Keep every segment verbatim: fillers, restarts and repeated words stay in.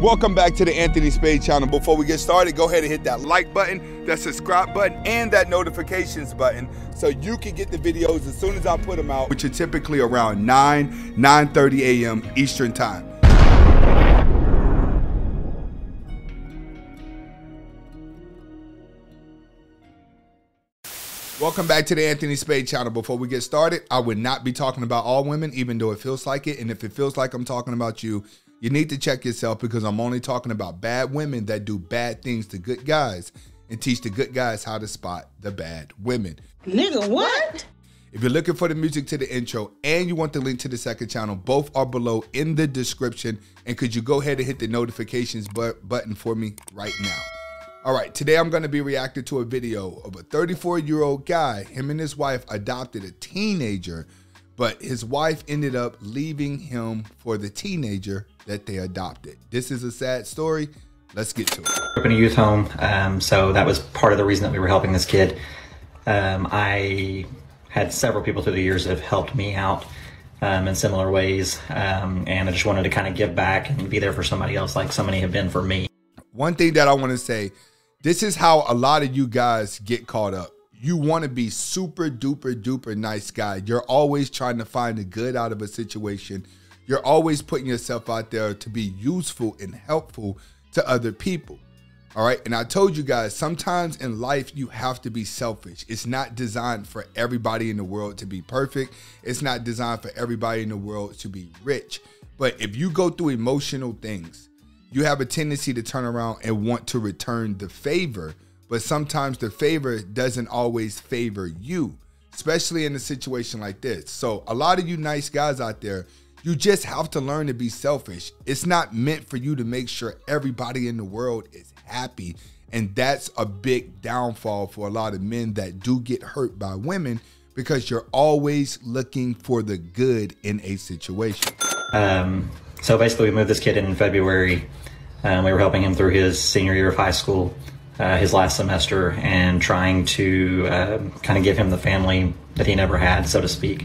Welcome back to the Anthony Spade channel. Before we get started, go ahead and hit that like button, that subscribe button, and that notifications button so you can get the videos as soon as I put them out, which are typically around nine, nine thirty a m Eastern time. Welcome back to the Anthony Spade channel. Before we get started, I would not be talking about all women, even though it feels like it. And if it feels like I'm talking about you, you need to check yourself, because I'm only talking about bad women that do bad things to good guys and teach the good guys how to spot the bad women. Nigga, what? If you're looking for the music to the intro and you want the link to the second channel, both are below in the description. And could you go ahead and hit the notifications but button for me right now? All right, today I'm gonna be reacting to a video of a thirty-four-year-old guy. Him and his wife adopted a teenager, but his wife ended up leaving him for the teenager that they adopted. This is a sad story. Let's get to it. I grew up in a youth home, um, so that was part of the reason that we were helping this kid. Um, I had several people through the years that have helped me out um, in similar ways, um, and I just wanted to kind of give back and be there for somebody else like so many have been for me. One thing that I wanna say, this is how a lot of you guys get caught up. You want to be super duper duper nice guy. You're always trying to find the good out of a situation. You're always putting yourself out there to be useful and helpful to other people. All right. And I told you guys, sometimes in life, you have to be selfish. It's not designed for everybody in the world to be perfect. It's not designed for everybody in the world to be rich. But if you go through emotional things, you have a tendency to turn around and want to return the favor, but sometimes the favor doesn't always favor you, especially in a situation like this. So a lot of you nice guys out there, you just have to learn to be selfish. It's not meant for you to make sure everybody in the world is happy. And that's a big downfall for a lot of men that do get hurt by women, because you're always looking for the good in a situation. Um, so basically we moved this kid in in February. Um, we were helping him through his senior year of high school, uh, his last semester, and trying to uh, kind of give him the family that he never had, so to speak.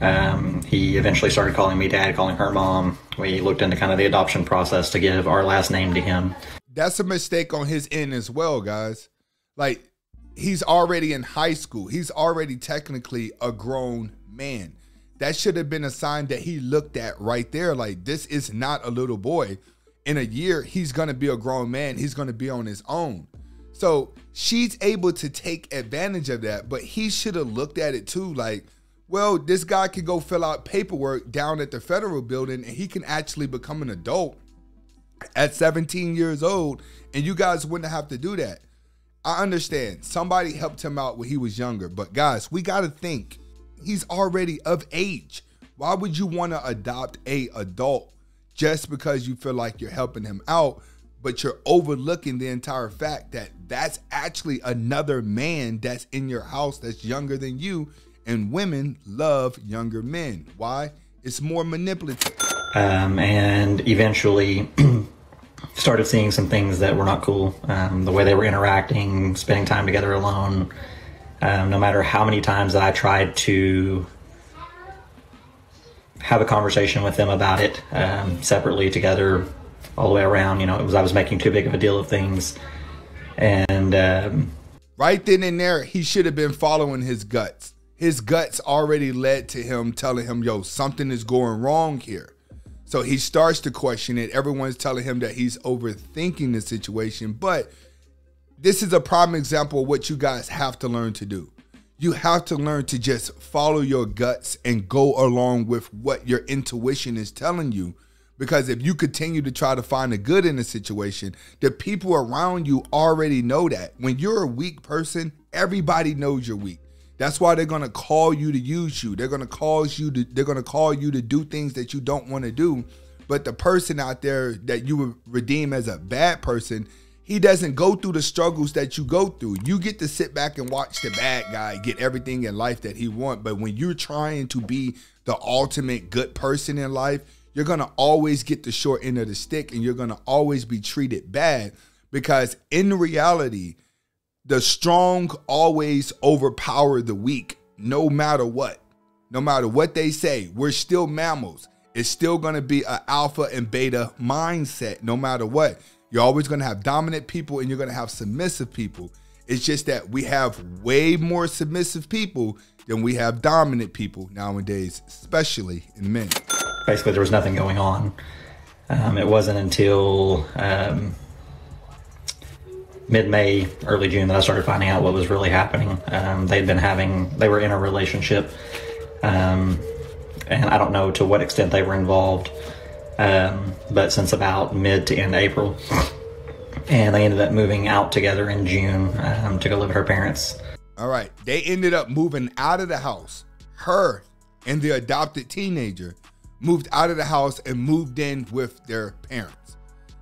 Um, he eventually started calling me dad, calling her mom. We looked into kind of the adoption process to give our last name to him. That's a mistake on his end as well, guys. Like, he's already in high school. He's already technically a grown man. That should have been a sign that he looked at right there. Like, this is not a little boy. In a year, he's going to be a grown man. He's going to be on his own. So she's able to take advantage of that, but he should have looked at it too. Like, well, this guy could go fill out paperwork down at the federal building, and he can actually become an adult at seventeen years old. And you guys wouldn't have to do that. I understand somebody helped him out when he was younger, but guys, we got to think. He's already of age. Why would you want to adopt a adult just because you feel like you're helping him out, but you're overlooking the entire fact that that's actually another man that's in your house that's younger than you, and women love younger men. Why? It's more manipulative. Um, and eventually started seeing some things that were not cool. Um, the way they were interacting, spending time together alone. Um, no matter how many times that I tried to have a conversation with them about it, um, separately, together, all the way around, you know, it was, I was making too big of a deal of things. And um, right then and there, he should have been following his guts. His guts already led to him telling him, yo, something is going wrong here. So he starts to question it. Everyone's telling him that he's overthinking the situation, but this is a prime example of what you guys have to learn to do. You have to learn to just follow your guts and go along with what your intuition is telling you. Because if you continue to try to find the good in a situation, the people around you already know that. When you're a weak person, everybody knows you're weak. That's why they're going to call you to use you. They're going to cause you to, they're going to call you to do things that you don't want to do. But the person out there that you would redeem as a bad person, he doesn't go through the struggles that you go through. You get to sit back and watch the bad guy get everything in life that he wants. But when you're trying to be the ultimate good person in life, you're going to always get the short end of the stick, and you're going to always be treated bad, because in reality, the strong always overpower the weak, no matter what. No matter what they say, we're still mammals. It's still going to be an alpha and beta mindset no matter what. You're always going to have dominant people and you're going to have submissive people. It's just that we have way more submissive people than we have dominant people nowadays, especially in men. Basically, there was nothing going on. Um, it wasn't until um, mid-May, early June that I started finding out what was really happening. Um, they'd been having, they were in a relationship. Um, and I don't know to what extent they were involved, um, but since about mid to end April. And they ended up moving out together in June um, to go live with her parents. All right, they ended up moving out of the house. Her and the adopted teenager moved out of the house and moved in with their parents.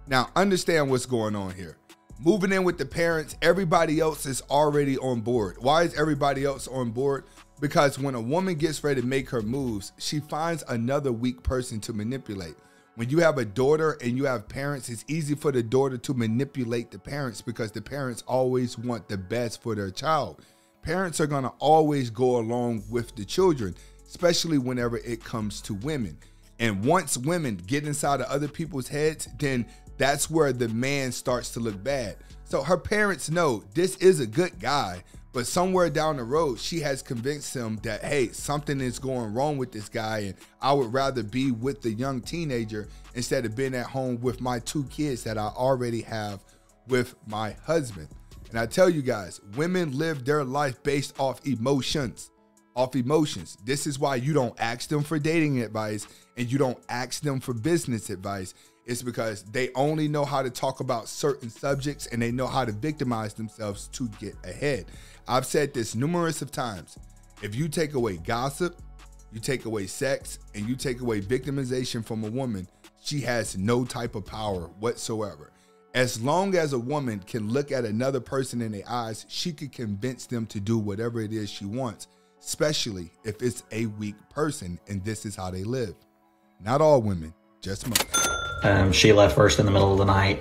Now, understand what's going on here. Moving in with the parents, everybody else is already on board. Why is everybody else on board? Because when a woman gets ready to make her moves, she finds another weak person to manipulate. When you have a daughter and you have parents, it's easy for the daughter to manipulate the parents because the parents always want the best for their child. Parents are going to always go along with the children, especially whenever it comes to women. And once women get inside of other people's heads, then that's where the man starts to look bad. So her parents know this is a good guy, but somewhere down the road, she has convinced him that, hey, something is going wrong with this guy and I would rather be with the young teenager instead of being at home with my two kids that I already have with my husband. And I tell you guys, women live their life based off emotions, off emotions. This is why you don't ask them for dating advice and you don't ask them for business advice. It's because they only know how to talk about certain subjects and they know how to victimize themselves to get ahead. I've said this numerous of times. If you take away gossip, you take away sex, and you take away victimization from a woman, she has no type of power whatsoever. As long as a woman can look at another person in the eyes, she could convince them to do whatever it is she wants, especially if it's a weak person and this is how they live. Not all women, just most. Um, she left first in the middle of the night,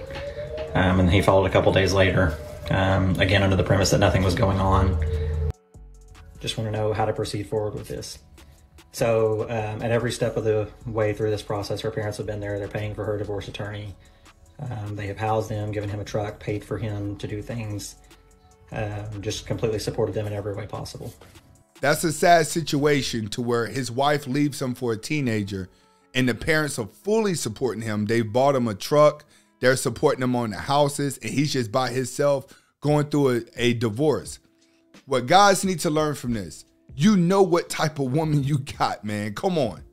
um, and he followed a couple days later. Um, again, under the premise that nothing was going on. Just want to know how to proceed forward with this. So um, at every step of the way through this process, her parents have been there. They're paying for her divorce attorney. Um, they have housed them, given him a truck, paid for him to do things, um, just completely supported them in every way possible. That's a sad situation to where his wife leaves him for a teenager and the parents are fully supporting him. They bought him a truck. They're supporting him on the houses, and he's just by himself going through a, a divorce. What guys need to learn from this, you know what type of woman you got, man. Come on.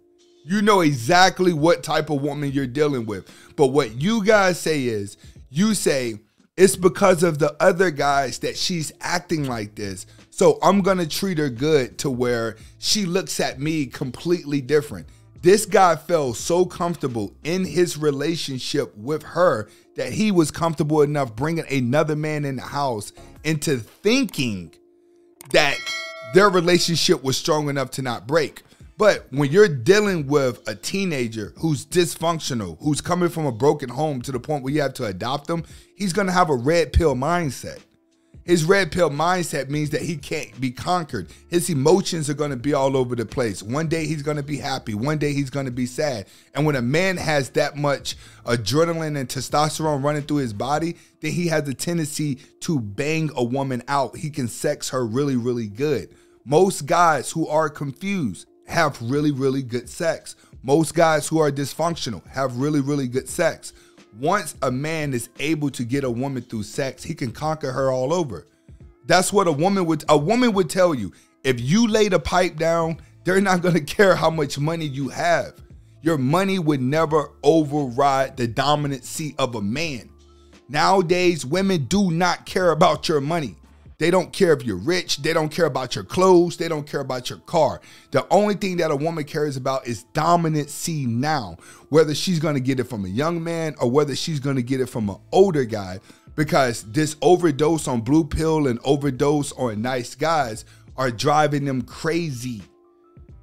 You know exactly what type of woman you're dealing with. But what you guys say is, you say, it's because of the other guys that she's acting like this. So I'm going to treat her good to where she looks at me completely different. This guy felt so comfortable in his relationship with her that he was comfortable enough bringing another man in the house into thinking that their relationship was strong enough to not break. But when you're dealing with a teenager who's dysfunctional, who's coming from a broken home to the point where you have to adopt them, he's going to have a red pill mindset. His red pill mindset means that he can't be conquered. His emotions are going to be all over the place. One day he's going to be happy. One day he's going to be sad. And when a man has that much adrenaline and testosterone running through his body, then he has a tendency to bang a woman out. He can sex her really, really good. Most guys who are confused have really, really good sex. Most guys who are dysfunctional have really, really good sex. Once a man is able to get a woman through sex, he can conquer her all over. That's what a woman would, a woman would tell you. If you lay the pipe down, they're not going to care how much money you have. Your money would never override the dominancy of a man. Nowadays, women do not care about your money. They don't care if you're rich. They don't care about your clothes. They don't care about your car. The only thing that a woman cares about is dominancy now, whether she's going to get it from a young man or whether she's going to get it from an older guy, because this overdose on blue pill and overdose on nice guys are driving them crazy.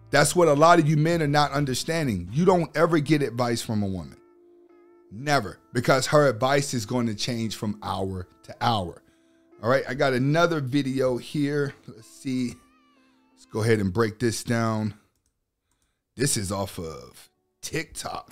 That's what a lot of you men are not understanding. You don't ever get advice from a woman. Never, because her advice is going to change from hour to hour. All right, I got another video here. Let's see. Let's go ahead and break this down. This is off of TikTok.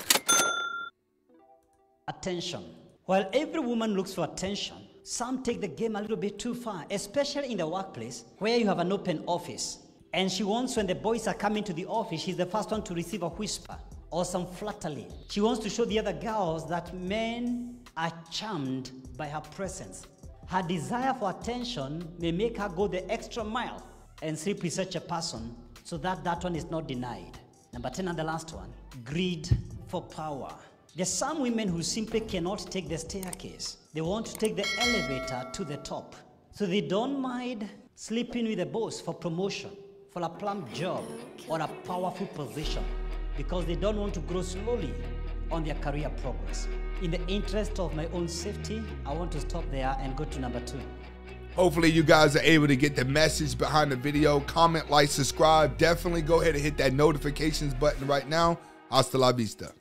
Attention. While every woman looks for attention, some take the game a little bit too far, especially in the workplace where you have an open office. And she wants, when the boys are coming to the office, she's the first one to receive a whisper or some flattery. She wants to show the other girls that men are charmed by her presence. Her desire for attention may make her go the extra mile and sleep with such a person so that that one is not denied. Number ten and the last one, greed for power. There's some women who simply cannot take the staircase. They want to take the elevator to the top. So they don't mind sleeping with the boss for promotion, for a plump job, or a powerful position, because they don't want to grow slowly on their career progress. In the interest of my own safety, I want to stop there and go to number two. Hopefully you guys are able to get the message behind the video. Comment, like, subscribe. Definitely go ahead and hit that notifications button right now. Hasta la vista.